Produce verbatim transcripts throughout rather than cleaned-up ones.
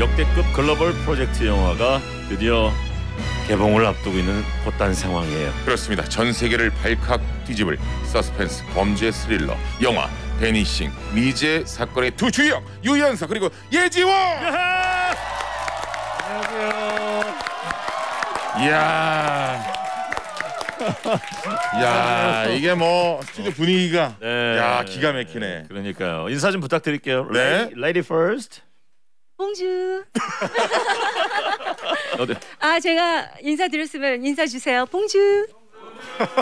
역대급 글로벌 프로젝트 영화가 드디어 개봉을 앞두고 있는 헛단 상황이에요. 그렇습니다. 전 세계를 발칵 뒤집을 서스펜스 범죄 스릴러 영화 배니싱 미제 사건의 두 주역 유연석 그리고 예지원. 안녕하세요. 이야. 야 이게 뭐 스튜디오 분위기가 네. 야 기가 막히네. 그러니까요. 인사 좀 부탁드릴게요. 네. Lady first. 봉주. 아 제가 인사드렸으면 인사 주세요. 봉주.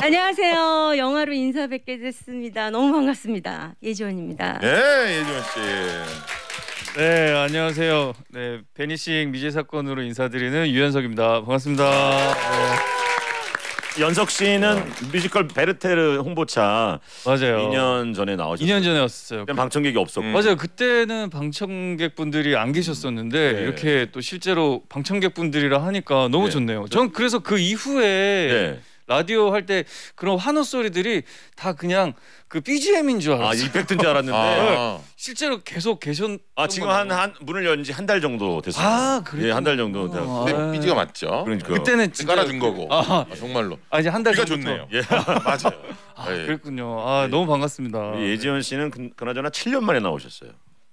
안녕하세요. 영화로 인사 뵙게 됐습니다. 너무 반갑습니다. 예지원입니다. 네 예지원 씨. 네 안녕하세요. 네 배니싱 미제 사건으로 인사드리는 유연석입니다. 반갑습니다. 네. 연석 씨는 어. 뮤지컬 베르테르 홍보차 맞아요. 이 년 전에 나오셨어요. 이 년 전에 왔었어요. 그때 방청객이 없었고. 음. 맞아요. 그때는 방청객분들이 안 계셨었는데 네. 이렇게 또 실제로 방청객분들이라 하니까 너무 네. 좋네요. 전 그래서 그 이후에 네. 라디오 할 때 그런 환호 소리들이 다 그냥 그 비지엠인 줄 알았어요. 아, 이펙트인 줄 알았는데 아. 실제로 계속 계셨. 아 지금 한, 한 문을 연 지 한 달 정도 됐어요. 아 그래요? 예, 한 달 정도. 아. 근데 비지가 맞죠? 그러니까 그때는 진짜 깔아준 거고. 아, 아 정말로. 아 이제 한 달 정도. 좋네요. 예 맞아요. 아, 아, 예. 그랬군요. 아 예. 너무 반갑습니다. 예지원 씨는 그, 그나저나 칠 년 만에 나오셨어요.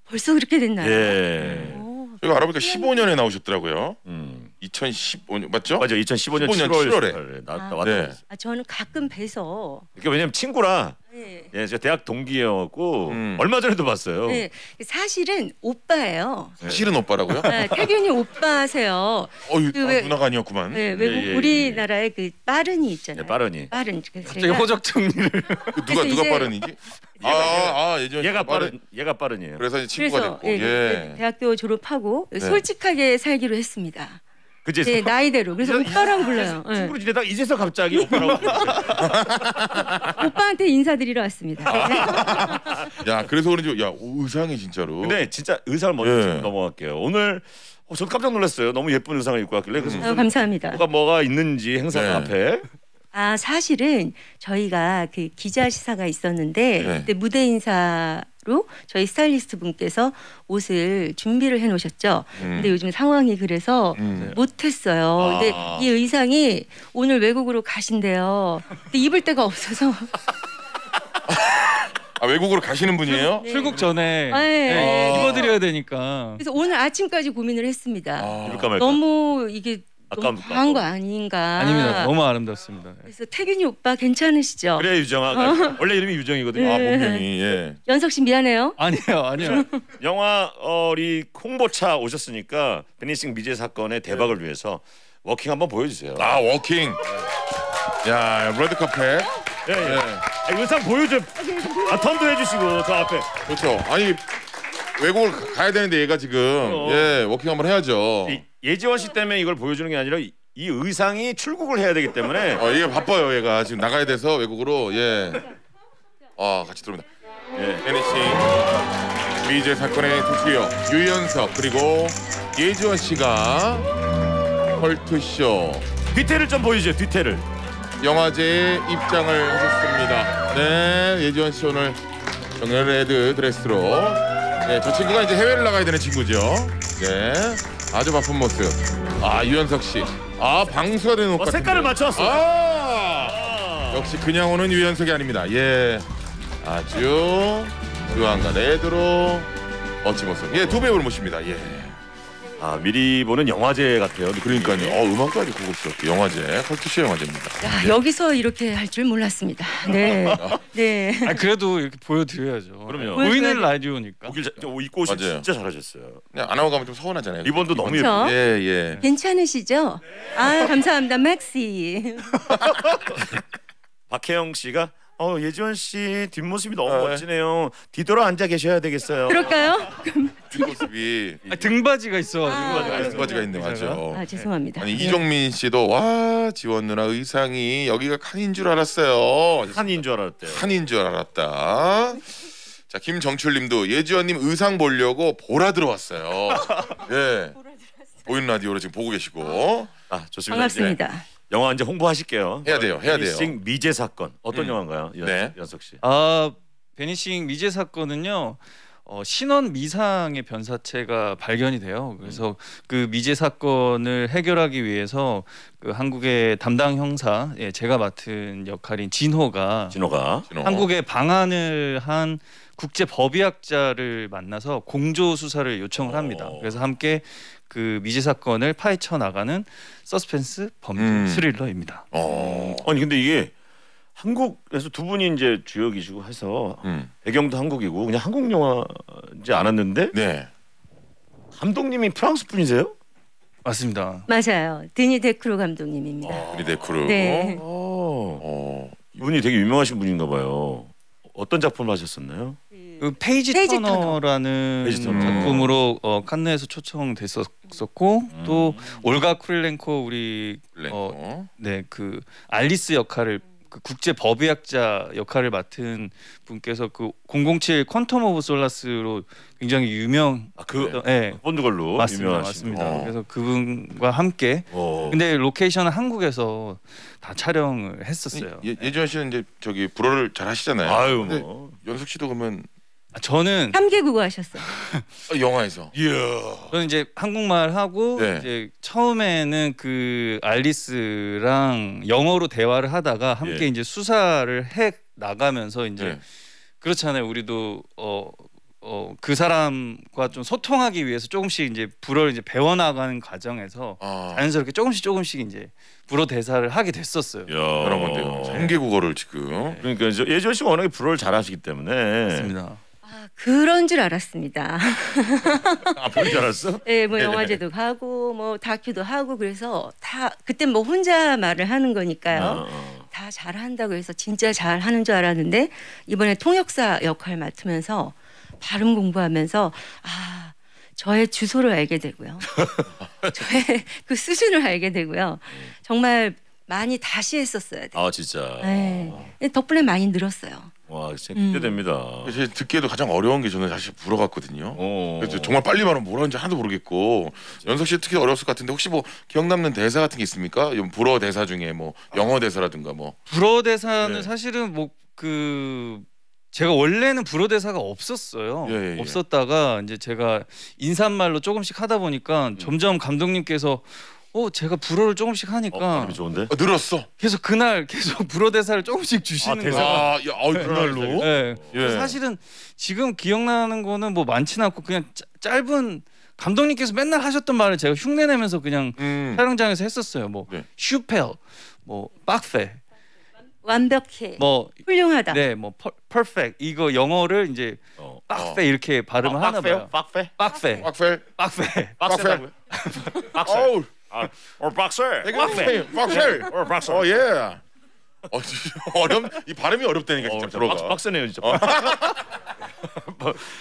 벌써 그렇게 됐나요? 예. 예. 저희가 알아보니까 십오 년에 나오셨더라고요. 음. 이천십오 년 맞죠? 맞아요. 이천십오 년, 칠월, 칠월에, 칠월에 나, 아, 왔다 갔어요. 아, 저는 가끔 뵈서. 이게 왜냐면 친구라. 네. 예, 제가 대학 동기였고 음. 얼마 전에도 봤어요. 네, 사실은 오빠예요. 사실은 네. 오빠라고요? 네, 태균이 오빠세요. 어유, 그 아, 왜, 누나가 아니었구만. 네, 외국 예, 예, 우리나라의 그 빠른이 있잖아요. 예, 빠른이. 빠른. 갑자기 호적 정리를. 누가 누가 빠른이지? 아, 아, 예전. 얘가 빠른, 얘가 빠른이에요. 그래서 이제 친구가 그래서, 됐고. 예, 예. 예. 대학교 졸업하고 네. 솔직하게 살기로 했습니다. 그치? 네 나이대로. 그래서 오빠라고 불러요. 친구로 지내다가 이제서 갑자기 오빠라고 불러요. 오빠한테 인사드리러 왔습니다. 야 그래서 그런지 야 의상이 진짜로. 근데 진짜 의상을 먼저 예. 넘어갈게요. 오늘 어, 저 깜짝 놀랐어요. 너무 예쁜 의상을 입고 왔길래. 그래서 어, 감사합니다. 뭐가 뭐가 있는지 행사 네. 앞에. 아 사실은 저희가 그 기자 시사가 있었는데 네. 그때 무대 인사. 로 저희 스타일리스트 분께서 옷을 준비를 해놓으셨죠. 음. 근데 요즘 상황이 그래서 음. 못했어요. 아. 근데 이 의상이 오늘 외국으로 가신대요. 근데 입을 데가 없어서. 아 외국으로 가시는 분이에요? 네. 출국 전에 아, 네. 네. 아. 입어드려야 되니까. 그래서 오늘 아침까지 고민을 했습니다. 아. 입을까 말까. 너무 이게. 너무 과한 거 아닌가? 아닙니다. 너무 아름답습니다. 그래서 태균이 오빠 괜찮으시죠? 그래 유정아. 어. 원래 이름이 유정이거든요. 네. 아 본명이. 예. 연석 씨 미안해요. 아니에요, 아니에요. 영화 우리 홍보차 오셨으니까 배니싱 미제 사건의 대박을 네. 위해서 워킹 한번 보여주세요. 아 워킹. 야 레드 카펫. 예, 예. 예. 의상 보여줘. 아 턴도 해주시고 저 앞에. 그렇죠. 아니 외국을 가야 되는데 얘가 지금 어. 예 워킹 한번 해야죠. 이, 예지원 씨 때문에 이걸 보여주는 게 아니라 이, 이 의상이 출국을 해야 되기 때문에 어, 얘가 바빠요. 얘가 지금 나가야 돼서 외국으로 예. 아 같이 들어옵니다. 예. 배니싱 미제 사건의 두 주역 유연석 그리고 예지원 씨가 컬투쇼 뒤태를 좀 보여주세요. 뒤태를 영화제에 입장을 하셨습니다. 네 예지원 씨 오늘 정렬 레드 드레스로 네, 저 친구가 이제 해외를 나가야 되는 친구죠. 네. 아주 바쁜 모습. 아 유연석 씨. 아 방수가 되는 옷 같은데. 색깔을 맞췄어. 아! 아 역시 그냥 오는 유연석이 아닙니다. 예. 아주 유한과 레드로 멋진 모습. 예, 두 배우를 모십니다. 예. 아 미리 보는 영화제 같아요. 그러니까요. 어 음악까지 고급스럽게 영화제, 컬투쇼 영화제입니다. 야, 네. 여기서 이렇게 할 줄 몰랐습니다. 네, 네. 아, 그래도 이렇게 보여드려야죠. 그럼요. 보이는 라디오니까. 오길 자, 입고 오신 진짜 잘하셨어요. 안 하고 가면 좀 서운하잖아요. 리본도 너무 예쁘죠. 예, 예. 괜찮으시죠? 네. 아 감사합니다, 맥시. 박혜영 씨가. 어 예지원 씨 뒷모습이 너무 네. 멋지네요. 뒤돌아 앉아 계셔야 되겠어요. 그럴까요? 뒷모습이 아, 등바지가 있어. 아, 등바지가, 등바지가 있네 맞죠. 아 죄송합니다. 아니 네. 이종민 씨도 와 지원 누나 의상이 여기가 칸인 줄 알았어요. 칸인 줄 알았대요. 칸인 줄 알았다. 자 김정출님도 예지원님 의상 보려고 보라 들어왔어요. 예. 보이는 라디오로 지금 보고 계시고. 아 좋습니다. 반갑습니다. 네. 영화 이제 홍보하실게요. 해야 돼요, 해야 돼요. 배니싱 미제 사건 어떤 음. 영화인가요, 연석 네. 씨? 아 배니싱 미제 사건은요 어, 신원 미상의 변사체가 발견이 돼요. 그래서 음. 그 미제 사건을 해결하기 위해서 그 한국의 담당 형사, 예, 제가 맡은 역할인 진호가, 진호가 한국에 방한을 한 국제 법의학자를 만나서 공조 수사를 요청을 합니다. 어. 그래서 함께 그 미제 사건을 파헤쳐 나가는 서스펜스 범죄 음. 스릴러입니다. 어. 아니 근데 이게 한국에서 두 분이 이제 주역이시고 해서 음. 배경도 한국이고 그냥 한국 영화인지 알았는데 네. 감독님이 프랑스 분이세요? 맞습니다. 맞아요. 드니 데쿠르 감독님입니다. 아, 드니 데쿠르. 네. 어, 어. 이분이 되게 유명하신 분인가 봐요. 어떤 작품을 하셨었나요? 그 페이지, 페이지 터너라는 페이지 터너. 작품으로 어, 칸느에서 초청됐었고 음. 또 올가 쿨릴렌코 우리 어, 네, 그 알리스 역할을 그 국제 법의학자 역할을 맡은 분께서 그 공공칠 퀀텀 오브 솔라스로 굉장히 유명 아, 그 네. 본드 걸로 맞습니다. 맞습니다. 어. 그래서 그분과 함께 어. 근데 로케이션은 한국에서 다 촬영을 했었어요. 예, 예지원 씨는 이제 저기 불어를 잘 하시잖아요. 아유 뭐 연석 씨도 그러면 저는 삼 개국어 하셨어요. 영화에서. Yeah. 저는 이제 한국말 하고 네. 이제 처음에는 그 알리스랑 영어로 대화를 하다가 함께 예. 이제 수사를 해 나가면서 이제 예. 그렇잖아요. 우리도 어, 어, 그 사람과 좀 소통하기 위해서 조금씩 이제 불어를 이제 배워 나가는 과정에서 아. 자연스럽게 조금씩 조금씩 이제 불어 대사를 하게 됐었어요. 여러 건데요. 삼 개국어를 지금. 네. 그러니까 이제 예지원 씨가 워낙에 불어를 잘하시기 때문에. 맞습니다. 그런 줄 알았습니다. 아, 그런 줄 알았어? 네, 뭐 영화제도 가고 뭐 다큐도 하고 그래서 다 그때 뭐 혼자 말을 하는 거니까요. 어. 다 잘한다고 해서 진짜 잘하는 줄 알았는데 이번에 통역사 역할 맡으면서 발음 공부하면서 아 저의 주소를 알게 되고요. 저의 그 수준을 알게 되고요. 정말 많이 다시 했었어야 돼요. 아 진짜. 네, 덕분에 많이 늘었어요. 와 진짜 기대됩니다. 음. 듣기에도 가장 어려운 게 저는 사실 불어 같거든요. 그래서 정말 빨리 말하면 뭐라는지 하나도 모르겠고 진짜. 연석 씨 특히 어려웠을 것 같은데 혹시 뭐 기억 남는 대사 같은 게 있습니까? 불어 대사 중에 뭐 영어 대사라든가 뭐. 불어 대사는 네. 사실은 뭐 그 제가 원래는 불어 대사가 없었어요. 예, 예, 없었다가 이제 제가 인사말로 조금씩 하다 보니까 음. 점점 감독님께서 어 제가 불어를 조금씩 하니까 어, 좋은데? 어, 늘었어. 계속 그날 계속 불어 대사를 조금씩 주시는 거예요. 아, 대사. 아, 그날로. 네. 예. 사실은 지금 기억나는 거는 뭐 많지는 않고 그냥 짜, 짧은 감독님께서 맨날 하셨던 말을 제가 흉내내면서 그냥 음. 촬영장에서 했었어요. 뭐 네. 슈펠, 뭐 빡페. 완벽해. 뭐 훌륭하다. 네, 뭐 퍼펙트 이거 영어를 이제 어. 빡페 어. 이렇게 발음을 아, 하나 봐요. 빡페. 빡페. 빡페. 빡페. 빡페. 빡페. Or boxer. Boxer. Boxer. Or boxer. Oh yeah. 어, 어렵. 이 발음이 어렵다니까 진짜 들어가. 박스네요 진짜.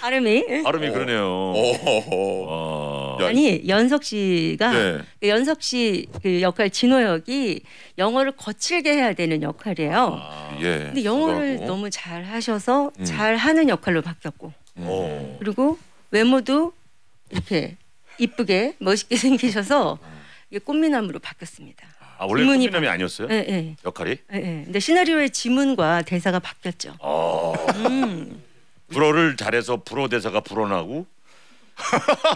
발음이? 발음이 그러네요. 오. 오. 아니 연석 씨가 네. 그 연석 씨 그 역할 진호 역이 영어를 거칠게 해야 되는 역할이에요. 아, 예. 근데 영어를 그러고. 너무 잘 하셔서 음. 잘 하는 역할로 바뀌었고. 오. 그리고 외모도 이렇게 이쁘게 멋있게 생기셔서. 꽃미남으로 바뀌었습니다. 아, 원래 꽃미남이 아니었어요? 네, 네. 역할이? 네, 네. 근데 시나리오의 지문과 대사가 바뀌었죠. 아 음. 불어를 잘해서 불어 대사가 불어나고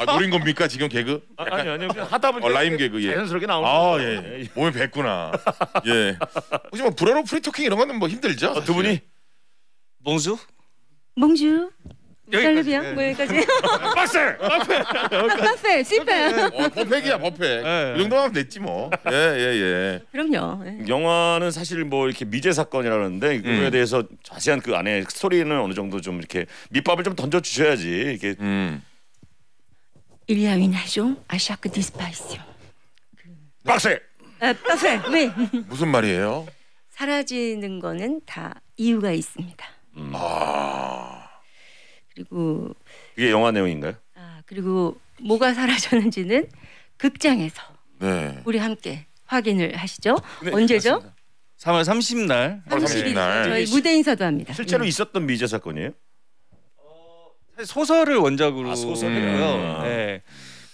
아, 노린 겁니까 지금 개그? 아, 아니 아니요 그냥 하다 보니까 어, 라임 개그 예. 자연스럽게 나오는 아, 예. 예. 몸에 뱄구나. 예. 혹시 뭐 불어로 프리토킹 이런 거는 뭐 힘들죠? 어, 두 분이 봉주? 봉주. 여기까지요? 네. 뭐 여기까지? 박스! 박스! 실패! 버펙이야 버펙. 이 정도만 하면 됐지 뭐. 예, 예, 예. 그럼요. 예. 영화는 사실 뭐 이렇게 미제 사건이라는데 음. 그거에 대해서 자세한 그 안에 스토리는 어느 정도 좀 이렇게 밑밥을 좀 던져 주셔야지 이렇게. Il y a une raison à chaque disparition. 박스! 박스! 왜? 무슨 말이에요? 사라지는 거는 다 이유가 있습니다. 음. 아. 그리고 이게 영화 내용인가요? 아 그리고 뭐가 사라졌는지는 극장에서 네. 우리 함께 확인을 하시죠. 네, 언제죠? 삼월 삼십일 날. 삼십일 날. 날 저희 무대 인사도 합니다. 실제로 네. 있었던 미제 사건이에요? 어, 사실 소설을 원작으로 아, 소설이고요. 음. 네.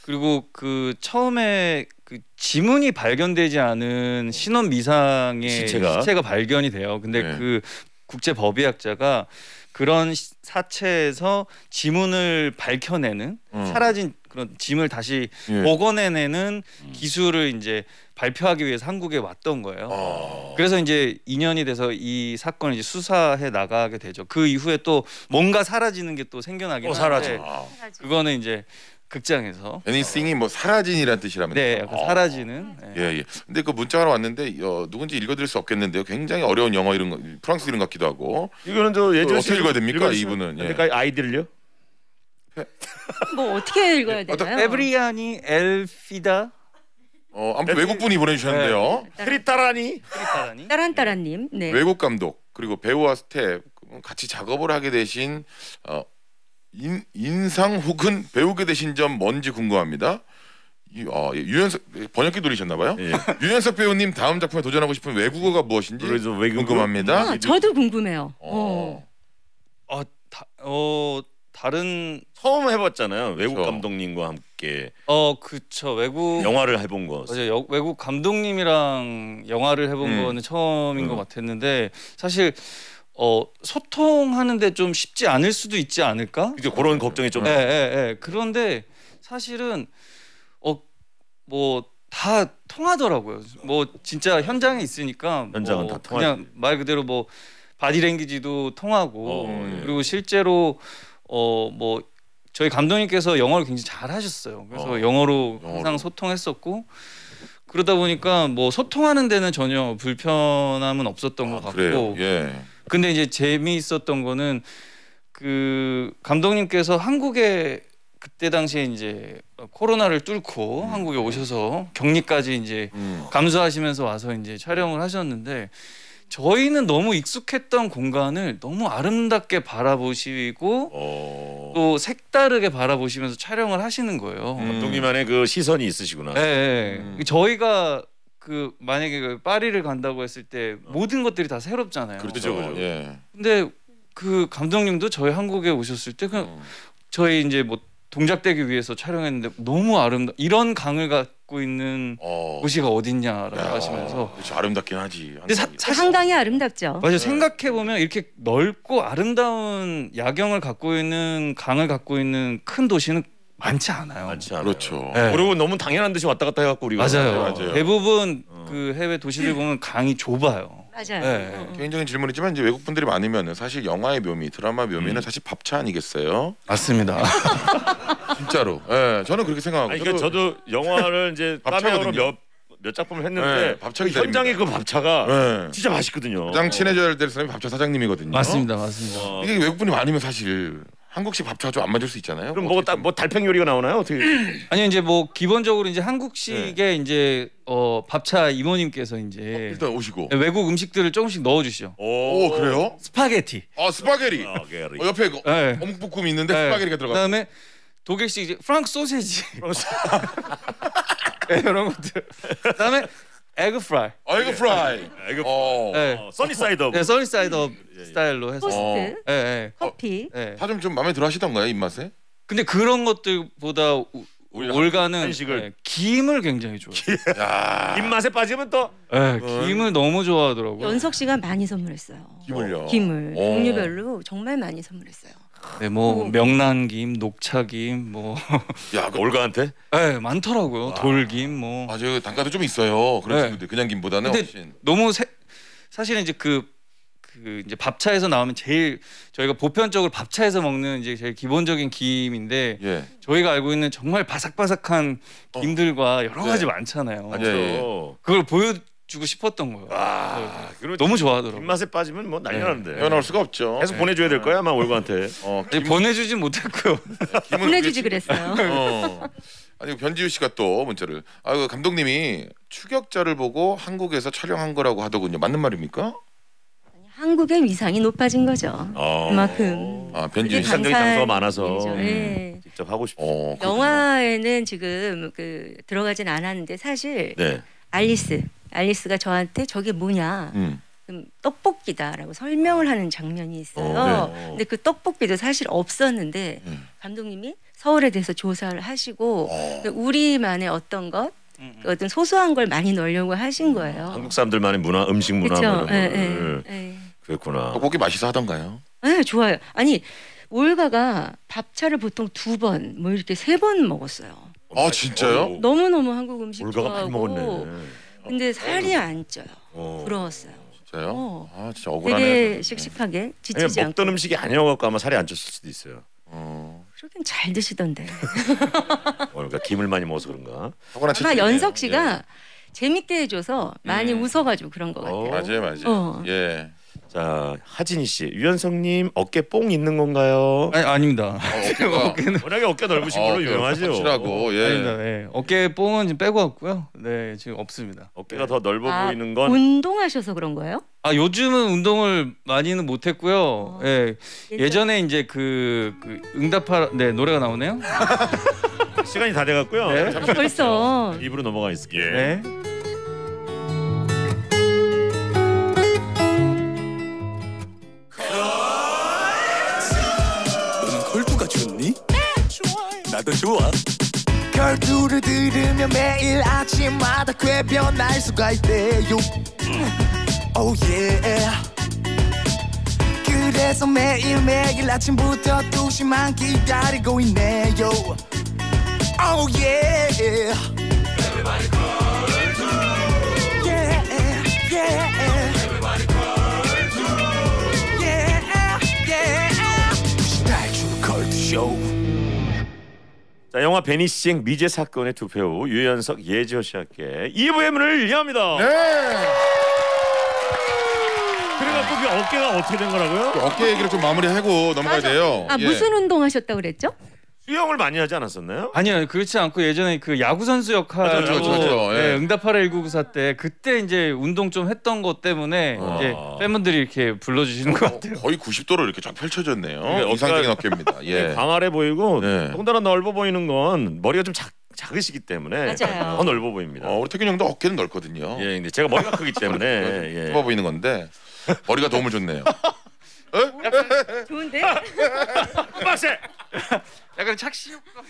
그리고 그 처음에 그 지문이 발견되지 않은 신원 미상의 시체가, 시체가 발견이 돼요. 근데 네. 그 국제법의학자가 그런 사체에서 지문을 밝혀내는 음. 사라진 그런 짐을 다시 예. 복원해내는 음. 기술을 이제 발표하기 위해서 한국에 왔던 거예요. 아. 그래서 이제 이 년이 돼서 이 사건을 이제 수사해 나가게 되죠. 그 이후에 또 뭔가 사라지는 게 또 생겨나긴 어, 사라져. 한데 아. 그거는 이제 극장에서 배니싱이 뭐 사라진이란 뜻이라면 네, 약간 아. 사라지는. 예, 예. 근데 그 문자가 왔는데 어, 누군지 읽어드릴 수 없겠는데요. 굉장히 어려운 영어 이름, 프랑스 이름 같기도 하고. 이거는 저 예지원 씨 어떻게 읽어야 됩니까? 이분은. 그러니까 예. 아이들을요? 뭐 어떻게 읽어야 되나요? 에브리아니 엘피다. 어, 아무튼 외국 분이 보내주셨는데요. 트리타라니. 트리타라니. 따란따란님. 네. 외국 감독 그리고 배우와 스텝 같이 작업을 하게 되신. 어, 인, 인상 혹은 배우게 되신 점 뭔지 궁금합니다. 유, 어, 유연석 번역기 돌리셨나봐요. 예. 유연석 배우님 다음 작품에 도전하고 싶은 외국어가 무엇인지 궁금합니다. 아, 저도 궁금해요. 어. 어, 다, 어 다른 처음 해봤잖아요. 그쵸. 외국 감독님과 함께. 어 그쵸. 외국 영화를 해본 거. 맞아요. 여, 외국 감독님이랑 영화를 해본 음. 거는 처음인 음. 것 같았는데 사실. 어 소통하는데 좀 쉽지 않을 수도 있지 않을까? 이제 그런 걱정이 좀. 예, 예, 예. 그런데 사실은 어 뭐 다 통하더라고요. 뭐 진짜 현장에 있으니까 현장은 뭐 다 통하지. 그냥 말 그대로 뭐 바디랭귀지도 통하고 어, 예. 그리고 실제로 어 뭐 저희 감독님께서 영어를 굉장히 잘하셨어요. 그래서 어, 영어로, 영어로 항상 소통했었고. 그러다 보니까 뭐 소통하는 데는 전혀 불편함은 없었던 아, 것 같고 그래요? 예. 근데 이제 재미있었던 거는 그 감독님께서 한국에 그때 당시에 이제 코로나를 뚫고 음. 한국에 오셔서 격리까지 이제 음. 감수하시면서 와서 이제 촬영을 하셨는데 저희는 너무 익숙했던 공간을 너무 아름답게 바라보시고 어... 또 색다르게 바라보시면서 촬영을 하시는 거예요. 음. 감독님만의 그 시선이 있으시구나. 네. 음. 저희가 그 만약에 그 파리를 간다고 했을 때 어. 모든 것들이 다 새롭잖아요. 그렇죠. 그렇죠. 예. 근데 그 감독님도 저희 한국에 오셨을 때 그냥 어. 저희 이제 뭐 동작되기 위해서 촬영했는데 너무 아름다. 이런 강을 갖고 있는 어. 곳이가 어딨냐라고 야. 하시면서. 그렇죠. 아름답긴 하지. 근데 사, 사실 상당히 아름답죠. 맞아요. 네. 생각해 보면 이렇게 넓고 아름다운 야경을 갖고 있는 강을 갖고 있는 큰 도시는 많지 않아요. 많지 않아요. 그렇죠. 네. 그리고 너무 당연한 듯이 왔다 갔다 해갖고 우리가 맞아요. 맞아요. 대부분 어. 그 해외 도시들 보면 강이 좁아요. 맞아요. 네. 어. 개인적인 질문이지만 이제 외국 분들이 많으면 사실 영화의 묘미, 드라마 묘미는 음. 사실 밥차 아니겠어요? 맞습니다. 진짜로. 네, 저는 그렇게 생각하고. 아니, 그러니까 저도, 저도 영화를 이제 파미어로 몇 몇 작품을 했는데 네, 현장에 그 밥차가 네. 진짜 맛있거든요. 가장 친해져야 될 사람이 밥차 사장님이거든요. 맞습니다, 맞습니다. 어. 이게 외국 분이 많으면 사실. 한국식 밥차가 좀 안 맞을 수 있잖아요. 그럼 뭐, 다, 뭐 달팽이 요리가 나오나요? 어떻게? 아니 이제 뭐 기본적으로 이제 한국식의 네. 이제 어 밥차 이모님께서 이제 어, 일단 오시고 외국 음식들을 조금씩 넣어주시죠. 오, 오 그래요? 스파게티. 아 스파게티. 어, 옆에 그 네. 어묵볶음이 있는데 네. 스파게티가 들어가. 그다음에 독일식 이제 프랑스 소세지. 네, 이런 것들. 그다음에 에그 프라이. 에그 프라이. 에그 프라이. 써니 사이드 업. 네, 써니 사이드 업 스타일로 해서. 토스트. 예, 예. 커피. 예. 다 좀 좀 마음에 들어 하시던가요, 입맛에? 근데 그런 것들보다 올가는 한식을 네, 김을 굉장히 좋아해요. 입맛에 빠지면 또 네, 김을 너무 좋아하더라고요. 연석 씨가 많이 선물했어요. 김을요? 김을. 오. 종류별로 정말 많이 선물했어요. 네, 뭐 명란김, 녹차김, 뭐 야, 그 올가한테? 네, 많더라고요. 아. 돌김, 뭐. 아, 저 단가도 좀 있어요. 그런 친구들 네. 그냥 김보다는 훨씬. 너무 세, 사실은 이제 그, 그 이제 밥차에서 나오면 제일 저희가 보편적으로 밥차에서 먹는 이제 제일 기본적인 김인데 예. 저희가 알고 있는 정말 바삭바삭한 김들과 어. 여러 가지 네. 많잖아요. 아, 예. 그걸 보여. 주고 싶었던 거예요. 아, 너무 좋아하더라고요. 입맛에 빠지면 뭐 난리나는데. 헤어나올 수가 없죠. 계속 네. 보내줘야 될 거야 아마 올가한테. 어, 김... 보내주진 못했고요. 보내주지 그랬어요. 어. 아니 변지우 씨가 또 문자를. 아, 그 감독님이 추격자를 보고 한국에서 촬영한 거라고 하더군요. 맞는 말입니까? 아니, 한국의 위상이 높아진 거죠. 어. 그만큼. 아, 변지우 씨 감독이 장소가 많아서. 네. 직접 하고 싶죠. 어, 영화에는 지금 그 들어가진 않았는데 사실 네. 알리스. 알리스가 저한테 저게 뭐냐 음. 떡볶이다라고 설명을 하는 장면이 있어요. 오, 네. 근데 그 떡볶이도 사실 없었는데 음. 감독님이 서울에 대해서 조사를 하시고 오. 우리만의 어떤 것 음, 음. 어떤 소소한 걸 많이 넣으려고 하신 거예요. 한국 사람들만의 문화, 음식 문화 그쵸? 네, 네, 네. 그랬구나. 떡볶이 맛있어 하던가요? 네, 좋아요. 아니 올가가 밥차를 보통 두 번, 뭐 이렇게 세 번 먹었어요. 아 진짜요? 너무 너무 한국 음식 올가가 좋아하고. 먹었네. 근데 살이 안 쪄요. 어. 부러웠어요. 진짜요? 어. 아 진짜 억울하네. 되게 씩씩하게 지치지 않고. 먹던 음식이 아니어갖고 아마 살이 안 쪘을 수도 있어요. 어. 그러긴 잘 드시던데. 그러니까 김을 많이 먹어서 그런가? 아마 연석 씨가 예. 재밌게 해줘서 많이 음. 웃어가지고 그런 것 같아요. 어. 맞아요, 맞아요. 어. 예. 자 하진희 씨, 유연석님 어깨 뽕 있는 건가요? 아니, 아닙니다. 어, 어깨가... 어깨는 워낙에 어깨 넓으신 걸로 어, 유명하죠. 확실하고, 예. 아닙니다. 예. 어깨 뽕은 지금 빼고 왔고요. 네, 지금 없습니다. 어깨가 예. 더 넓어 아, 보이는 건 운동하셔서 그런 거예요? 아 요즘은 운동을 많이는 못했고요. 어, 예. 예전에 이제 그, 그 응답하라 네 노래가 나오네요. 시간이 다 돼갔고요. 네. 아, 벌써 입으로 넘어가 있을게요. 예. 네. 나도 좋아. 컬투를 들으면 매일 아침마다 꽤 변할 수가 있대요. Oh yeah. 그래서 매일매일 아침부터 두 시만 기다리고 있네요. Oh yeah. Everybody 컬투. Yeah yeah. Everybody 컬투. Yeah yeah. 두시탈출 컬투쇼. 자, 영화 배니싱 미제 사건의 두 배우 유연석, 예지원 씨와 함께 이 부의 문을 여합니다. 네. 그래갖고 그 어깨가 어떻게 된 거라고요? 그 어깨 얘기를 좀 마무리하고 넘어가야 돼요. 아, 예. 무슨 운동하셨다고 그랬죠? 수영을 많이 하지 않았었나요? 아니요, 그렇지 않고 예전에 그 야구 선수 역할로 예, 응답하라 천구백구십사 때 그때 이제 운동 좀 했던 것 때문에 아. 이제 팬분들이 이렇게 불러주시는 어, 것 같아요. 거의 구십 도로 이렇게 쫙 펼쳐졌네요. 그러니까 이상적인 어깨입니다. 예. 광활해 보이고 네. 더군다나 넓어 보이는 건 머리가 좀 작. 작으시기 때문에 맞아요. 더 넓어 보입니다. 어, 우리 태균 형도 어깨는 넓거든요. 예, 근데 제가 머리가 크기 때문에 좁아 예. 보이는 건데 머리가 도움을 줬네요. 약간 좋은데? 빠세! 약간 착시 효과.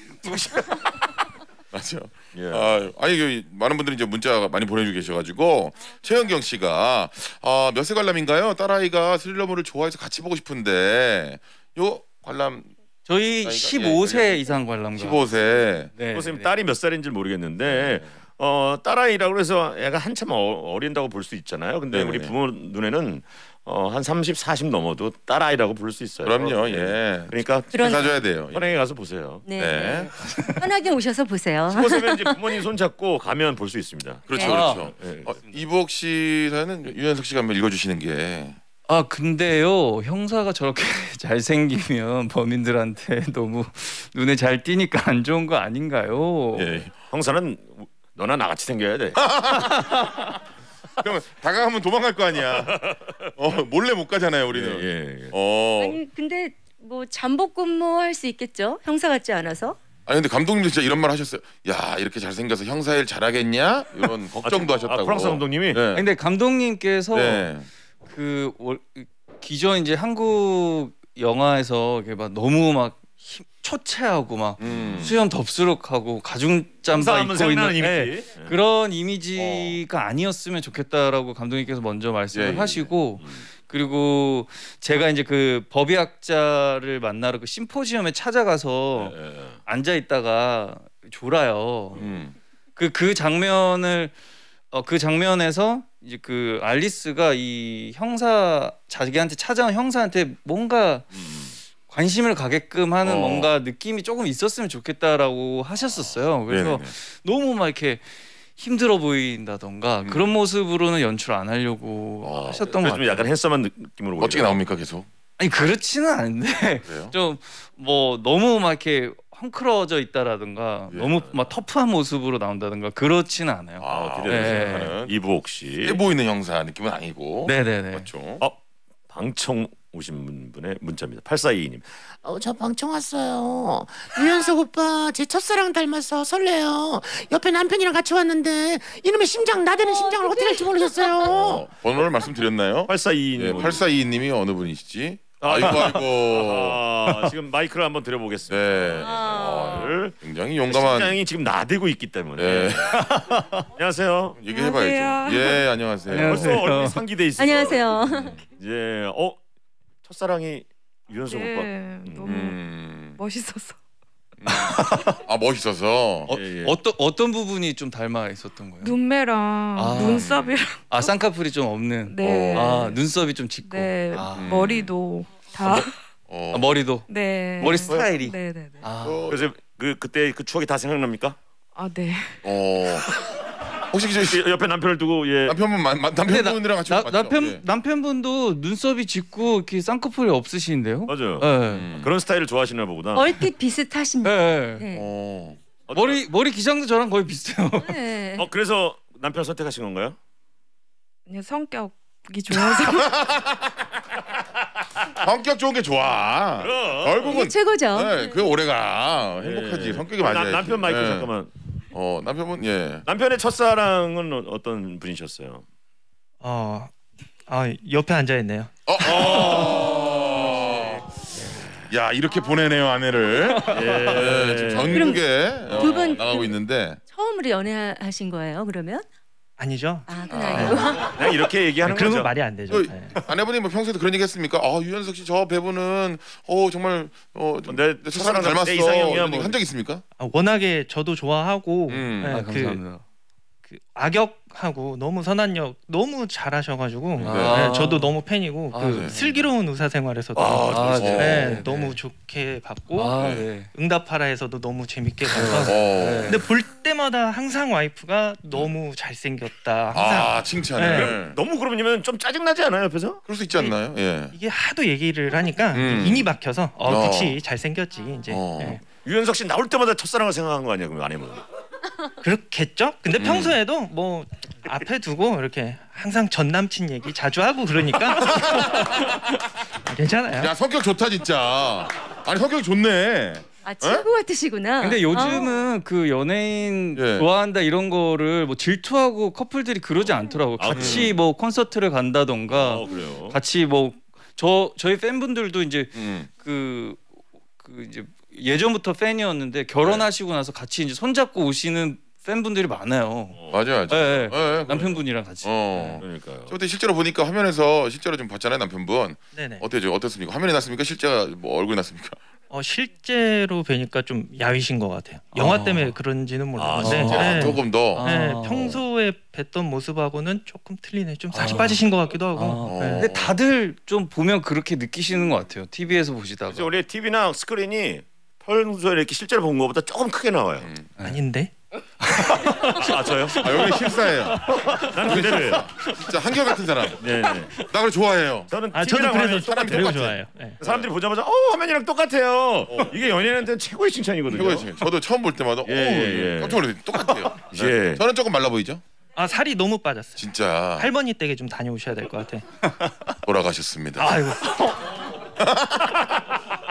맞죠. 예. 아, 아니 많은 분들이 이제 문자 많이 보내주고 계셔가지고 최은경 씨가 아, 몇 세 관람인가요? 딸아이가 스릴러물을 좋아해서 같이 보고 싶은데 요 관람. 저희 십오 세 예, 이상 관람가. 십오 세. 네. 선생님 딸이 몇 살인지 모르겠는데. 네. 어 딸아이라고 해서 애가 한참 어린다고 볼 수 있잖아요. 근데 네네. 우리 부모 눈에는 어, 한 삼십, 사십 넘어도 딸아이라고 부를 수 있어요. 그럼요. 예. 그러니까 사줘야 돼요. 편하게 가서 보세요. 네. 네. 편하게 오셔서 보세요. 십오 세면 이제 부모님 손잡고 가면 볼 수 있습니다. 그렇죠. 네. 그렇죠. 아, 네. 어, 이부옥 씨 사연은 유연석 씨가 한번 읽어주시는 게. 아 근데요 형사가 저렇게 잘생기면 범인들한테 너무 눈에 잘 띄니까 안 좋은 거 아닌가요? 예. 형사는 너나 나같이 생겨야 돼. 그러면 다가가면 도망갈 거 아니야. 어, 몰래 못 가잖아요 우리는. 예, 예, 예. 어. 아니 근데 뭐 잠복근무할 수 있겠죠? 형사 같지 않아서? 아니 근데 감독님도 진짜 이런 말 하셨어요. 야 이렇게 잘생겨서 형사일 잘하겠냐? 이런 걱정도 아, 하셨다고. 아, 프랑스 감독님이? 네. 근데 감독님께서 네. 그 월, 기존 이제 한국 영화에서 이렇게 막 너무 막 힘, 초췌하고 막 음. 수염 덥수룩하고 가죽 잠바 입고 있는 이미지. 예. 그런 이미지가 어. 아니었으면 좋겠다라고 감독님께서 먼저 말씀을 예. 하시고 예. 그리고 제가 이제 그 법의학자를 만나러 그 심포지엄에 찾아가서 예. 앉아 있다가 졸아요. 음. 그, 그 장면을 어, 그 장면에서 이제 그 알리스가 이 형사 자기한테 찾아온 형사한테 뭔가 음. 관심을 가게끔 하는 어. 뭔가 느낌이 조금 있었으면 좋겠다라고 하셨었어요. 그래서 네네네. 너무 막 이렇게 힘들어 보인다던가 음. 그런 모습으로는 연출 안 하려고 아, 하셨던 것 같아요. 좀 약간 헬쌈한 느낌으로 어떻게 나옵니까 계속? 아니 그렇지는 않은데 좀 뭐 너무 막 이렇게 헝클어져 있다라든가 예. 너무 막 터프한 모습으로 나온다든가 그렇지는 않아요. 아 기대되는 이부옥 씨. 세 보이는 형사 느낌은 아니고. 네네네. 맞죠. 어, 방청 오신 분의 문자입니다. 팔사이이님. 어, 저 방청 왔어요. 유연석 오빠 제 첫사랑 닮아서 설레요. 옆에 남편이랑 같이 왔는데 이놈의 심장 나대는 심장을 어, 어떻게 할지 모르겠어요. 어, 번호를 말씀드렸나요? 팔사이이님. 네, 팔사이이님이 어느 분이시지? 아이고 아이고. 아, 지금 마이크를 한번 드려보겠습니다. 네. 아, 거를 굉장히 용감한 심장이 지금 나대고 있기 때문에. 네. 안녕하세요. 얘기해봐야죠. 예, 안녕하세요. 안녕하세요. 벌써 얼굴이 상기돼 있어요. 안녕하세요. 예, 어 첫사랑이 유연석 네, 오빠. 너무 음. 멋있어서. 아 멋있어서. 어, 예, 예. 어떤 어떤 부분이 좀 닮아 있었던 거예요? 눈매랑 아, 눈썹이랑. 아 쌍꺼풀이 좀 없는. 네. 아 눈썹이 좀 짙고. 네. 아, 음. 머리도 다. 어. 아, 머리도. 네. 머리 스타일이. 네네네. 네, 네. 아. 어, 그래서 그 그때 그 추억이 다 생각납니까? 아 네. 어. 혹시 저 옆에 남편을 두고 예. 남편분 만 남편분이랑 같이 왔죠. 남편 예. 남편분도 눈썹이 짙고 이렇게 쌍꺼풀이 없으신데요? 맞아요. 예. 음. 그런 스타일을 좋아하시나 보구나. 얼핏 비슷하십니다. 예. 예. 어. 머리 머리 기장도 저랑 거의 비슷해요. 예. 어 그래서 남편 선택하신 건가요? 그냥 성격이 좋아서. 성격 좋은 게 좋아. 그럼. 결국은 최고죠. 네, 그 오래가 행복하지. 예. 성격이 맞아요. 남편 마이크 예. 잠깐만. 어 남편은 예. 남편의 첫사랑은 어떤 분이셨어요? 어, 아 옆에 앉아 있네요. 어, 어. 야 이렇게 보내네요 아내를. 예. 예. 지금 전국에 어, 두 분 나가고 그, 있는데. 처음으로 연애하신 거예요 그러면? 아니죠. 아, 그건 아니고. 그냥 이렇게 얘기하는 거죠. 그런 말이 안 되죠. 그, 네. 아내분이 뭐 평소에도 그런 얘기 했습니까? 아, 유연석 씨 저 배우는 어 정말 어 내 첫사랑 닮았어. 내 이상형이야 뭐 한 적 있습니까? 아, 워낙에 저도 좋아하고 음. 네, 아, 감사합니다. 그, 그 악역하고 너무 선한 역 너무 잘하셔 가지고 아. 네, 저도 너무 팬이고 아, 그 네. 슬기로운 의사 생활에서도 아, 아, 네. 네. 네. 너무 좋게 봤고 아, 네. 응답하라에서도 너무 재밌게 봤고 네. 근데 볼 때마다 항상 와이프가 너무 잘생겼다. 항상. 아 칭찬을. 네. 너무 그러면 좀 짜증나지 않아요 옆에서? 그럴 수 있지 않나요? 예. 이게 하도 얘기를 하니까 음. 인이 박혀서 어, 그치 잘생겼지 이제. 어. 네. 유연석 씨 나올 때마다 첫사랑을 생각한 거 아니야 그럼 아내분? 그렇겠죠? 근데 음. 평소에도 뭐 앞에 두고 이렇게 항상 전 남친 얘기 자주 하고 그러니까 괜찮아요. 야 성격 좋다 진짜. 아니 성격 좋네. 아 친구 같으시구나. 근데 요즘은 어. 그 연예인 예. 좋아한다 이런 거를 뭐 질투하고 커플들이 그러지 않더라고. 아, 같이 음. 뭐 콘서트를 간다던가 아, 그래요? 같이 뭐 저 저희 팬분들도 이제 음. 그, 그 이제 예전부터 팬이었는데 결혼하시고 네. 나서 같이 이제 손잡고 오시는 팬분들이 많아요. 어. 맞아요. 네, 네. 네, 네. 남편분이랑 같이. 어. 네. 그러니까요. 저때 실제로 보니까 화면에서 실제로 좀 봤잖아요 남편분. 네네. 어때요? 어땠습니까? 화면에 났습니까? 실제 뭐 얼굴 났습니까? 어 실제로 뵈니까 좀 야위신 것 같아요. 영화 아. 때문에 그런지는 모르겠는데 아, 네. 아, 조금 더. 네. 아. 평소에 뵀던 모습하고는 조금 틀리네. 좀 살이 아. 빠지신 것 같기도 하고. 아. 네. 근데 다들 좀 보면 그렇게 느끼시는 것 같아요. 티비에서 보시다가. 그래서 원래 티비나 스크린이 평소에 이렇게 실제로 본 것보다 조금 크게 나와요. 음. 아닌데? 아 저요? 아 여기 실사예요. 난 그대로예요. 진짜 한결 같은 사람. 네. 나 그걸 좋아해요. 저는 아, 저도 그래서 사람 되게 좋아해요. 네. 사람들이 보자마자 어 화면이랑 똑같아요. 어. 이게 연예인한테는 최고의 칭찬이거든요. 최고의 칭찬. 저도 처음 볼 때마다 예, 오 예. 깜짝 놀랐어요. 똑같아요. 네. 예. 저는 조금 말라 보이죠? 아 살이 너무 빠졌어요. 진짜. 할머니 댁에 좀 다녀오셔야 될 것 같아. 돌아가셨습니다. 아이고.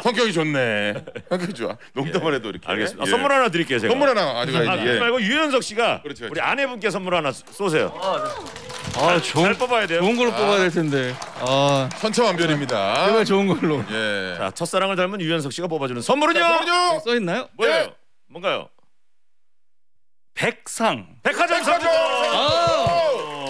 성격이 좋네. 성격이 좋아. 농담을 해도 이렇게. 알겠습니다. 아, 예. 선물 하나 드릴게요 제가. 선물 하나 가져가야지. 아, 그러지 말고 유연석 씨가 그렇지, 그렇지. 우리 아내분께 선물 하나 쏘세요. 아, 좋은. 잘 뽑아야 돼요. 좋은 걸로 아. 뽑아야 될 텐데. 아, 천차만별입니다. 제발 좋은 걸로. 예. 자, 첫사랑을 닮은 유연석 씨가 뽑아주는 선물은요? 선물은요? 써 있나요? 뭐예요? 예. 뭔가요? 백상. 백화점 상품.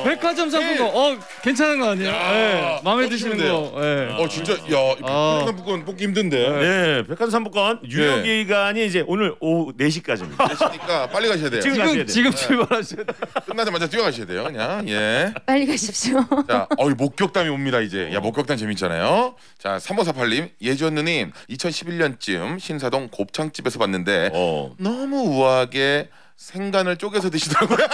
백화점 상품권 예. 어 괜찮은 거 아니에요? 예. 마음에 드시는 거. 예. 어 진짜 야 백화점 상품권 뽑기 힘든데. 네 예. 백화점 상품권 유효 기간이 예. 이제 오늘 오후 네 시까지입니다. 네 시니까 빨리 가셔야 돼요. 지금 지금, 지금 네. 출발하셔야 돼요. 끝나자마자 뛰어가셔야 돼요. 그냥 예. 빨리 가십시오. 자, 어 목격담이 옵니다 이제. 야 목격담 재밌잖아요. 자 삼오사팔 님 예지원 누님 이천십일 년쯤 신사동 곱창집에서 봤는데 오. 너무 우아하게. 생간을 쪼개서 드시더라고요.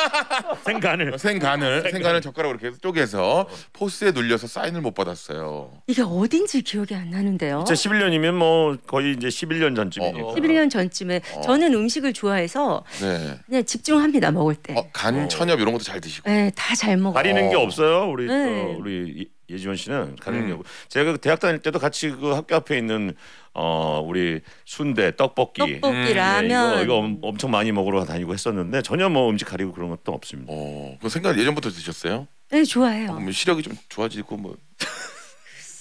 생간을. 생간을. 생간을 젓가락으로 계속 쪼개서 포스에 눌려서 사인을 못 받았어요. 이게 어딘지 기억이 안 나는데요. 이천십일 년이면 뭐 거의 이제 십일 년 전쯤이니까. 어, 십일 년 전쯤에 어. 저는 음식을 좋아해서 네. 그냥 집중합니다 먹을 때. 어, 간, 천엽 이런 것도 잘 드시고. 네, 다 잘 먹어요. 가리는 어. 게 없어요. 우리 네. 어, 우리 예지원 씨는 가리는 음. 게 없고. 제가 대학 다닐 때도 같이 그 학교 앞에 있는. 어 우리 순대, 떡볶이, 떡볶이 음. 라면 네, 이거, 이거 엄청 많이 먹으러 다니고 했었는데 전혀 뭐 음식 가리고 그런 것도 없습니다. 어, 그 생각 예전부터 드셨어요? 네 좋아해요. 어, 뭐 시력이 좀 좋아지고 뭐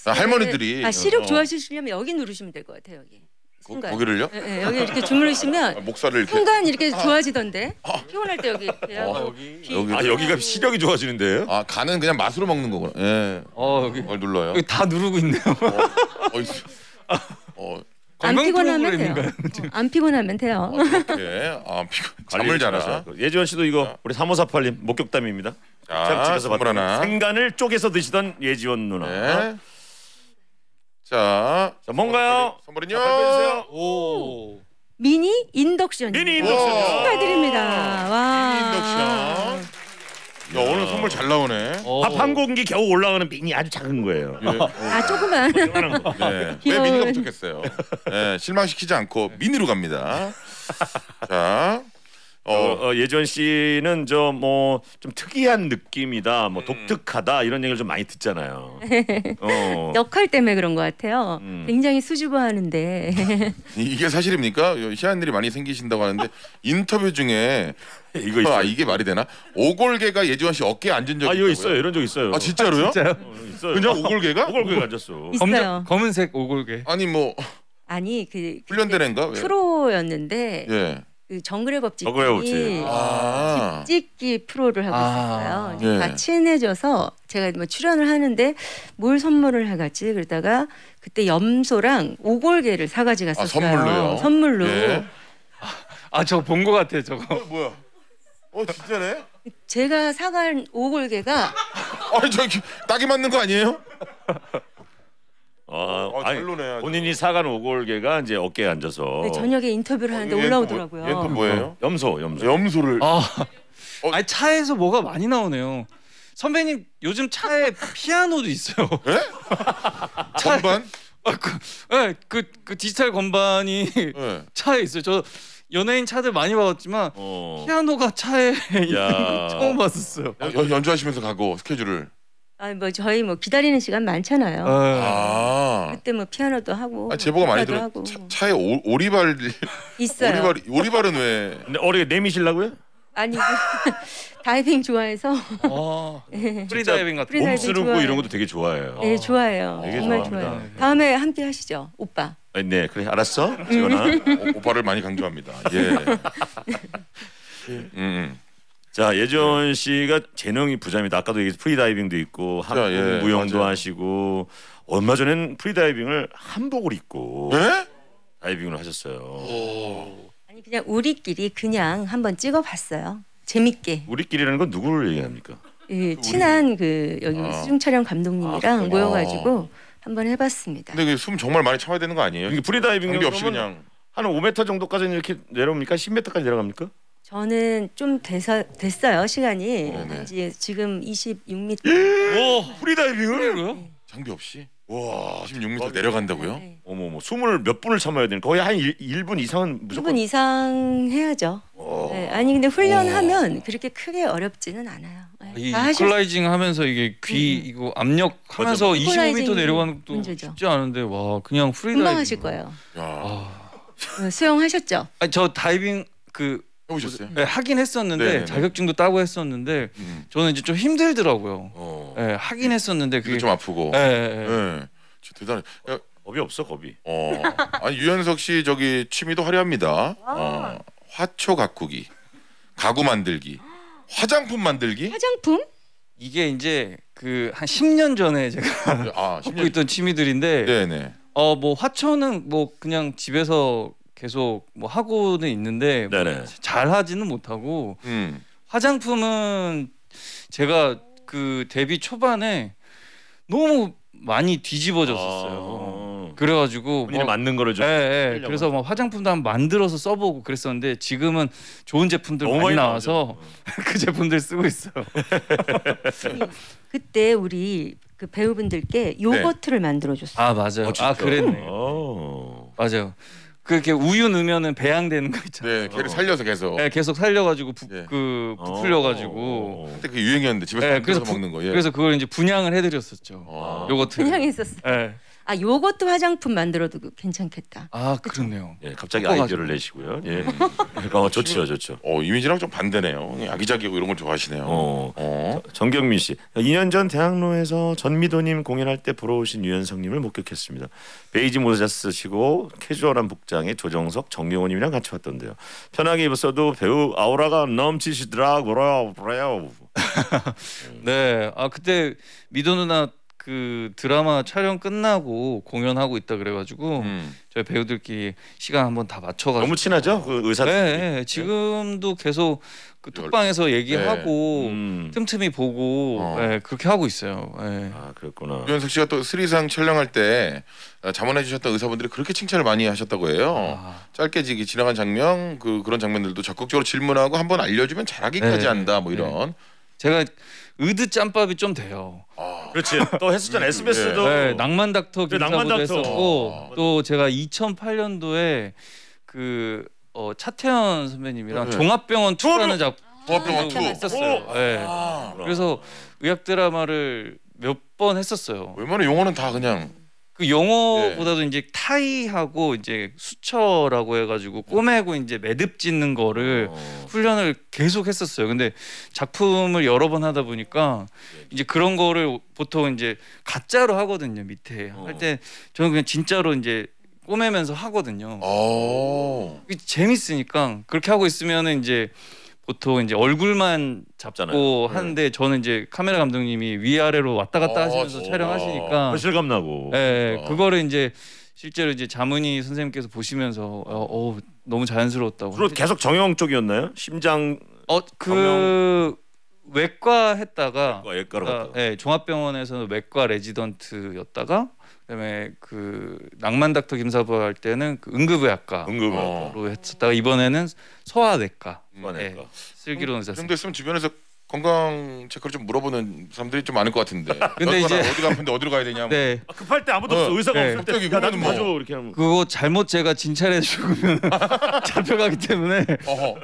아, 할머니들이 아 시력 어. 좋아지시려면 여기 누르시면 될 것 같아요 여기. 순간. 고기를요? 예, 예, 여기 이렇게 주무르시면 아, 목살을 이렇게. 순간 이렇게 좋아지던데. 아. 피곤할 때 여기. 아, 여기. 비, 여기. 아, 여기가 시력이 좋아지는데요? 아, 간은 그냥 맛으로 먹는 거구나. 예. 어, 여기. 뭘 눌러요? 여기 다 누르고 있네요. 어. 어. 어. 안 피곤하면 돼요. 어, 안 피곤하면 돼요. 예. 아, 피곤. 잠을 자라. 예지원 씨도 이거 자. 우리 삼오사팔 님 목격담입니다. 자, 집에서 봤던 생간을 쪼개서 드시던 예지원 누나. 네. 자, 자 뭔가요? 선물은요? 자, 오. 미니 인덕션. 미니 인덕션. 축하드립니다. 와. 미니 인덕션. 야, 야, 오늘 선물 잘 나오네. 밥 한 공기 겨우 올라가는 미니 아주 작은 거예요. 예. 아, 조그만. 네. 왜 미니가 부족했어요? 네, 실망시키지 않고 미니로 갑니다. 자, 어, 어, 예지원 씨는 저 뭐 좀 특이한 느낌이다, 뭐 음. 독특하다 이런 얘기를 좀 많이 듣잖아요. 어. 역할 때문에 그런 것 같아요. 음. 굉장히 수줍어하는데. 이게 사실입니까? 희한한 일이 많이 생기신다고 하는데 인터뷰 중에. 이거 있어. 아, 이게 말이 되나? 오골개가 예지원 씨 어깨에 앉은 적이 있어요. 아, 이거 있어요. 이런 적 있어요. 아, 진짜로요? 아, 진짜요? 어, 있어요. 그냥 오골개가? 오골개가 앉았어. 있어요. 검은색 오골개. 아니 뭐 아니 그 훈련된 애인가? 프로였는데 예. 그 정글의 법칙이 아 집짓기 프로를 하고 아 있었어요. 예. 다 친해져서 제가 뭐 출연을 하는데 뭘 선물을 해가지 그러다가 그때 염소랑 오골개를 사가지 갔었어요. 아, 선물로요? 선물로. 예. 아, 저거 본 거 같아 저거. 어, 뭐야? 어, 진짜네? 제가 사간 오골개가 아니 저기 딱이 맞는 거 아니에요? 아, 아 아니, 별로네. 본인이 사간 오골개가 이제 어깨에 앉아서 네, 저녁에 인터뷰를 하는데 어, 올라오더라고요. 얘 또 뭐예요? 염소, 염소. 염소를. 아, 어. 아니 차에서 뭐가 많이 나오네요. 선배님 요즘 차에 피아노도 있어요. 네? 차에... 건반? 아, 그, 네, 그, 그 디지털 건반이 네. 차에 있어요. 저 연예인 차들 많이 봐봤지만 어. 피아노가 차에 있는 걸 처음 봤었어요. 연, 연주하시면서 가고 스케줄을. 아니 뭐 저희 뭐 기다리는 시간 많잖아요. 아. 그때 뭐 피아노도 하고. 아, 제보가 많이 들어. 차, 차에 오, 오리발 있어요. 오리발 오리발은 왜? 어리 내미시려고요? 아니 다이빙 좋아해서. 아, 네. 프리다이빙 같은. 몸 쓰고 이런 것도 되게 좋아해요. 네, 좋아해요. 되게 정말 좋아합니다. 좋아요. 다음에 함께 하시죠, 오빠. 네, 그래 알았어. 지원아. 오, 오빠를 많이 강조합니다. 예. 음. 자, 예지원 씨가 재능이 부자입니다. 아까도 얘기했죠. 프리다이빙도 있고 한복 예, 무용도 맞아요. 하시고 얼마 전엔 프리다이빙을 한복을 입고 네? 다이빙을 하셨어요. 오. 아니 그냥 우리끼리 그냥 한번 찍어봤어요. 재밌게. 우리끼리라는 건 누구를 얘기합니까? 예, 친한 그 여기 아. 수중촬영 감독님이랑 아, 모여가지고. 아. 한번 해봤습니다. 근데 숨 정말 많이 참아야 되는 거 아니에요? 이게 프리다이빙 장비 없이 그냥 한 오 미터 정도까지는 이렇게 내려옵니까? 십 미터까지 내려갑니까? 저는 좀 돼서, 됐어요 시간이. 오, 이제 지금 이십육 미터. 와, 프리다이빙을? 네. 장비 없이? 와, 십육 미터 내려간다고요? 네. 어머머, 숨을 몇 분을 참아야 되는? 거의 한 일 분 이상은 무조건. 일 분 이상 해야죠. 네. 아니 근데 훈련하면 그렇게 크게 어렵지는 않아요. 이 이퀄라이징 수... 하면서 이게 귀 음. 이거 압력 하면서 이십오 미터 내려가는 것도 문제죠. 쉽지 않은데 와 그냥 프리다이빙 금방 하실 거예요. 아. 수영하셨죠? 아니, 저 다이빙 그 해보셨어요? 네, 하긴 했었는데 네네네. 자격증도 따고 했었는데 음. 저는 이제 좀 힘들더라고요. 어. 네, 하긴 했었는데 그게 좀 아프고. 네, 네, 네. 네. 대단해. 야, 겁이 없어 겁이. 어. 아니 유연석 씨 저기 취미도 화려합니다. 어. 화초 가꾸기, 가구 만들기. 화장품 만들기? 화장품? 이게 이제 그 한 십 년 전에 제가 아, 십 년... 갖고 있던 취미들인데 네네. 어 뭐 화초는 뭐 그냥 집에서 계속 뭐 하고는 있는데 뭐 잘 하지는 못하고 음. 화장품은 제가 그 데뷔 초반에 너무 많이 뒤집어졌었어요. 아 그래가지고 본인이 뭐, 맞는 거를 좀 예, 예. 그래서 막 화장품도 한번 만들어서 써보고 그랬었는데 지금은 좋은 제품들 많이, 많이 나와서 그 제품들 쓰고 있어요. 그때 우리 그 배우분들께 요거트를 네. 만들어줬어요. 아 맞아요. 아, 아 그랬네. 오. 맞아요. 그렇게 우유 넣으면은 배양되는 거 있잖아요. 네, 걔를 살려서 계속. 네, 계속 살려가지고 부, 네. 그 부풀려가지고. 그때 그 유행이었는데 집에서 네, 만들어서 부, 먹는 거. 예. 그래서 그걸 이제 분양을 해드렸었죠. 아. 요거트. 분양했었어. 네. 아 요것도 화장품 만들어도 괜찮겠다. 아 그렇네요. 예, 갑자기 아이디어를 내시고요. 예. 어, 좋죠, 좋죠. 어 이미지랑 좀 반대네요. 아기자기고 이런 걸 좋아하시네요. 어. 어. 정경민 씨, 이 년 전 대학로에서 전미도님 공연할 때 보러 오신 유연석님을 목격했습니다. 베이지 모자 쓰시고 캐주얼한 복장에 조정석, 정경호님이랑 같이 왔던데요. 편하게 입었어도 배우 아우라가 넘치시더라고요. 그래요. 네, 아 그때 미도 누나 그 드라마 촬영 끝나고 공연하고 있다 그래가지고 음. 저희 배우들끼리 시간 한번 다 맞춰가지고 너무 친하죠? 그 의사들. 네, 지금도 계속 그 톡방에서 얘기하고 네. 음. 틈틈이 보고 어. 네, 그렇게 하고 있어요. 네. 아 그렇구나. 유연석 씨가 또 스리상 촬영할 때 자문해 주셨던 의사분들이 그렇게 칭찬을 많이 하셨다고 해요. 아. 짧게지기 지나간 장면 그 그런 장면들도 적극적으로 질문하고 한번 알려주면 잘하기까지 네. 한다 뭐 이런. 네. 제가 의드 짬밥이 좀 돼요. 아, 그렇지. 또 했었잖아. 에스비에스도 네, 낭만 닥터 김사부도 했었고 아, 또 제가 이천팔 년도에 그 어, 차태현 선배님이랑 네. 종합병원 투라는 작품 종합병원 투 했었어요. 네. 아, 그래서 의학 드라마를 몇 번 했었어요. 웬만한 용어는 다 그냥 그 영어보다도 네. 이제 타이하고 이제 수처라고 해가지고 꼬매고 이제 매듭 짓는 거를 어. 훈련을 계속 했었어요. 근데 작품을 여러 번 하다 보니까 이제 그런 거를 보통 이제 가짜로 하거든요. 밑에 어. 할 때 저는 그냥 진짜로 이제 꼬매면서 하거든요. 어. 재밌으니까 그렇게 하고 있으면은 이제 보통 이제 얼굴만 잡고 하는데 네. 저는 이제 카메라 감독님이 위아래로 왔다 갔다 아, 하시면서 좋아. 촬영하시니까 실감 나고. 네, 아. 그거를 이제 실제로 이제 자문이 선생님께서 보시면서 어, 어 너무 자연스러웠다고. 그리고 계속 정형 쪽이었나요? 심장. 어 그 외과 했다가. 외과, 외과로 갔다가. 네, 종합병원에서는 외과 레지던트였다가. 그다음에 그 낭만 닥터 김사부 할 때는 그 응급의학과, 응급의학과로 했었다가 이번에는 소아내과, 소아내과. 네, 슬기로운 의사. 근데 있으면 주변에서 건강 체크를 좀 물어보는 사람들이 좀 많을 것 같은데. 근데 이제 어디 가는데 어디로 가야 되냐. 네. 아, 급할 때 아무도 어, 없어. 의사가 네. 없을 때. 야, 나도 뭐. 봐줘 이렇게 하면. 그거 잘못 제가 진찰해 주면 잡혀가기 때문에.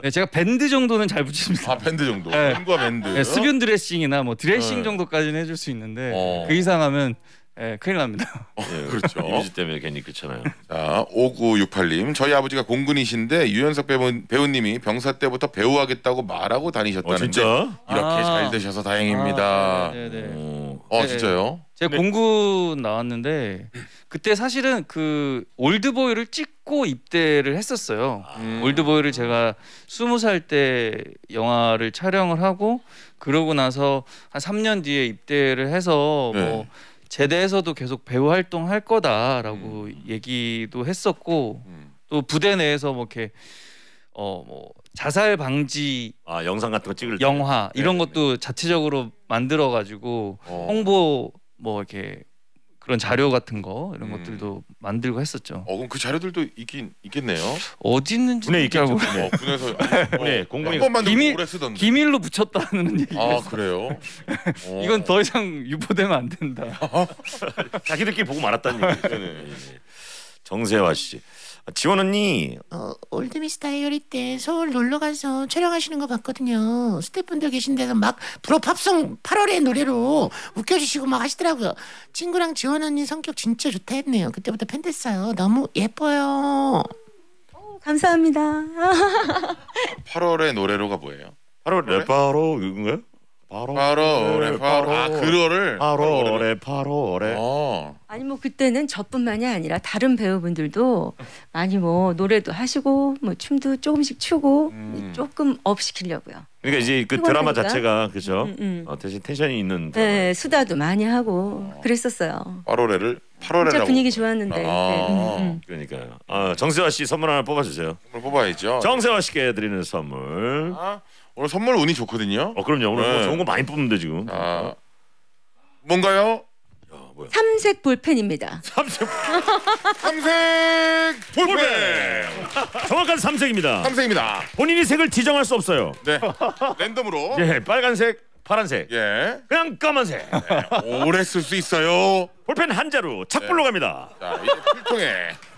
네, 제가 밴드 정도는 잘 붙입니다. 아 밴드 정도. 네. 밴과 밴드. 네, 수분 드레싱이나 뭐 드레싱 네. 정도까지는 해줄 수 있는데 어. 그 이상하면. 예, 큰일 납니다. 예, 그렇죠. 이미지 때문에 괜히 그렇잖아요. 자, 오구육팔님. 저희 아버지가 공군이신데 유연석 배우, 배우님이 병사 때부터 배우하겠다고 말하고 다니셨다는데 어, 진짜? 이렇게 아 잘 되셔서 다행입니다. 아, 네네. 오. 어, 네, 진짜요? 제가 공군 나왔는데 그때 사실은 그 올드보이를 찍고 입대를 했었어요. 아. 올드보이를 제가 스무 살 때 영화를 촬영을 하고 그러고 나서 한 삼 년 뒤에 입대를 해서 네. 뭐 제대에서도 계속 배우 활동할 거다라고 음. 얘기도 했었고 음. 또 부대 내에서 뭐 이렇게 어 뭐 자살 방지 아 영상 같은 거 찍을 영화 때. 이런 네, 것도 네. 자체적으로 만들어 가지고 어. 홍보 뭐 이렇게 그런 자료 같은 거 이런 음. 것들도 만들고 했었죠. 어 그럼 그 자료들도 있긴 있겠네요. 어디 있는지 군에 있겠죠. 어, 군에서 군에 공군이 비밀 비밀로 붙였다는 얘기. 아 그래요? 어. 이건 더 이상 유포되면 안 된다. 자기들끼리 보고 말았다는 얘기. 네. 정세화 씨, 지원 언니 어, 올드미스 다이어리 때 서울 놀러 가서 촬영하시는 거 봤거든요. 스태프분들 계신 데서 막 불어팝송 팔월의 노래로 웃겨주시고 막 하시더라고요. 친구랑 지원 언니 성격 진짜 좋다 했네요. 그때부터 팬 됐어요. 너무 예뻐요. 오, 감사합니다. 팔월의 노래로가 뭐예요? 팔월의 노래? 바로 이건가요? 바로 바로 바로 아 그거를 바로래 바로래 어 아니 뭐 그때는 저뿐만이 아니라 다른 배우분들도 많이 뭐 노래도 하시고 뭐 춤도 조금씩 추고 음. 조금 업 시키려고요. 그러니까 이제 그 드라마 하니까. 자체가 그죠 음, 음. 어, 대신 텐션이 있는 드라마. 네 수다도 많이 하고 어. 그랬었어요. 바로래를 팔월에라고 진짜 분위기 좋았는데. 아. 네. 음, 음. 그러니까요. 아, 정세화 씨 선물 하나 뽑아주세요. 선물 뽑아야죠. 정세화 씨께 드리는 선물. 아. 오늘 선물 운이 좋거든요. 어 그럼요. 오늘 네. 좋은 거 많이 뽑는데 지금. 아 뭔가요? 야, 뭐야. 삼색 볼펜입니다. 삼색. 삼색 볼펜. 볼펜. 정확한 삼색입니다. 삼색입니다. 본인이 색을 지정할 수 없어요. 네. 랜덤으로. 예. 빨간색, 파란색. 예. 그냥 까만색. 네. 오래 쓸 수 있어요. 볼펜 한 자루 착불로 네. 갑니다. 자 이제 필통에.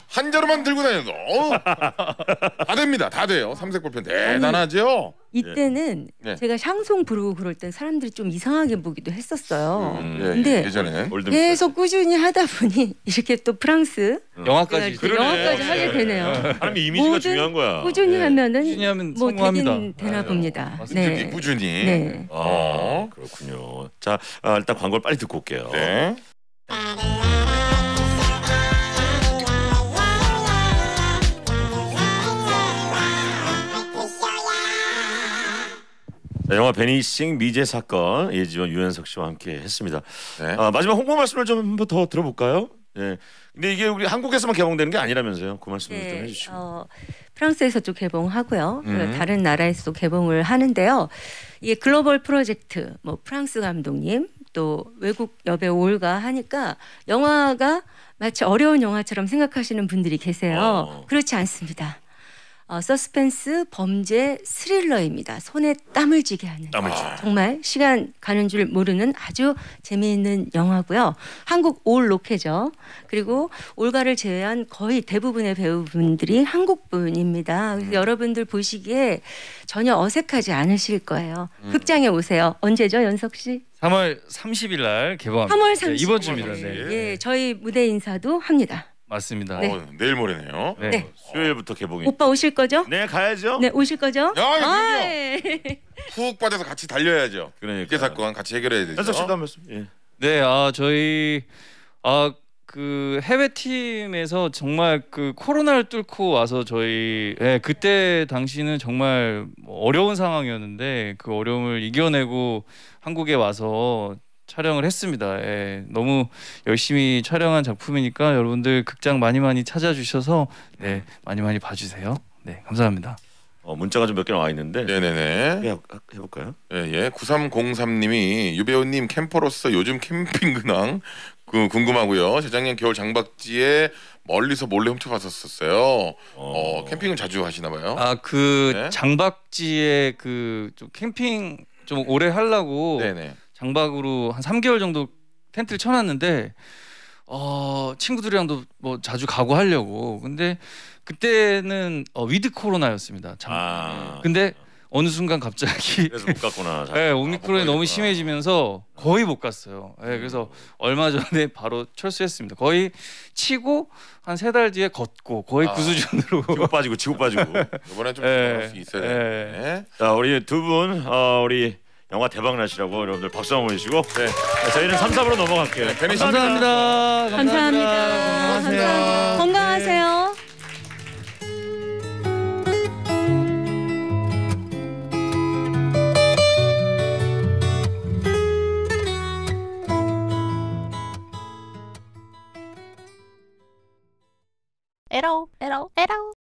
한 자루만 들고 다녀도 다 됩니다. 다 돼요. 삼색 볼펜 대단하죠? 이때는 예. 제가 샹송 부르고 그럴 땐 사람들이 좀 이상하게 보기도 했었어요. 음, 예, 근데 예전에 계속 꾸준히 하다 보니 이렇게 또 프랑스 영화까지 그러네. 영화까지 하게 되네요. 사람 이미지가 중요한 거야. 꾸준히 예. 하면은 꾸준히 하면 뭐 되긴 되나 봅니다. 네. 꾸준히. 네. 아 그렇군요. 자 아, 일단 광고를 빨리 듣고 올게요. 네. 네, 영화 배니싱 미제 사건 예지원 유연석 씨와 함께 했습니다. 네. 아, 마지막 홍보 말씀을 좀 더 들어볼까요? 네. 근데 이게 우리 한국에서만 개봉되는 게 아니라면서요? 그 말씀을 네, 좀 해주시죠. 어, 프랑스에서도 개봉하고요. 음. 다른 나라에서도 개봉을 하는데요. 이게 글로벌 프로젝트, 뭐 프랑스 감독님 또 외국 여배 올가 하니까 영화가 마치 어려운 영화처럼 생각하시는 분들이 계세요. 어. 그렇지 않습니다. 어, 서스펜스, 범죄, 스릴러입니다. 손에 땀을 쥐게 하는 땀을 정말 시간 가는 줄 모르는 아주 재미있는 영화고요. 한국 올 로케죠. 그리고 올가를 제외한 거의 대부분의 배우분들이 한국분입니다. 그래서 음. 여러분들 보시기에 전혀 어색하지 않으실 거예요. 음. 극장에 오세요. 언제죠, 연석 씨? 삼월 삼십일 날 개봉합니다. 삼월 삼십일 네, 이번 주입니다. 네. 예, 저희 무대 인사도 합니다. 맞습니다. 네. 어, 내일 모레네요. 네. 네. 수요일부터 개봉이. 오빠 오실 거죠? 네, 가야죠. 네, 오실 거죠? 야, 아, 예. 푹 빠져서 같이 달려야죠. 그러니까 그 사건 같이 해결해야 되죠. 연석 씨도 한 말씀. 예. 네, 아 저희 아 그 해외 팀에서 정말 그 코로나를 뚫고 와서 저희 예, 그때 당시는 정말 어려운 상황이었는데 그 어려움을 이겨내고 한국에 와서. 촬영을 했습니다. 예, 너무 열심히 촬영한 작품이니까 여러분들 극장 많이 많이 찾아주셔서 네, 많이 많이 봐주세요. 네, 감사합니다. 어, 문자가 좀 몇 개 나와 있는데 네네네 해, 해볼까요? 예예. 구삼공삼 님이 유배우님 캠퍼로서 요즘 캠핑 근황 그, 궁금하고요. 재작년 겨울 장박지에 멀리서 몰래 훔쳐봤었어요. 어, 어 캠핑을 자주 하시나 봐요. 아, 그 네. 장박지에 그 좀 캠핑 좀 오래 하려고 네네. 장박으로 한 삼 개월 정도 텐트를 쳐놨는데 어, 친구들이랑도 뭐 자주 가고 하려고. 근데 그때는 어, 위드 코로나였습니다. 장... 아, 근데 어느 순간 갑자기 그래서 못 갔구나. 네, 오미크론이 아, 너무 심해지면서 거의 못 갔어요. 네, 그래서 얼마 전에 바로 철수했습니다. 거의 치고 한 세 달 뒤에 걷고 거의 아, 그 수준으로 치고 빠지고 치고 빠지고 이번엔 좀 할 수 있어야 돼. 자, 우리 두 분 어, 우리 영화 대박 나시라고 여러분들 박수 한번 보내시고 네. 저희는 삼, 사부로 넘어갈게요. 감사합니다. 감사합니다. 감사합니다. 감사합니다. 감사합니다. 건강하세요. 네. 에러 에러 에러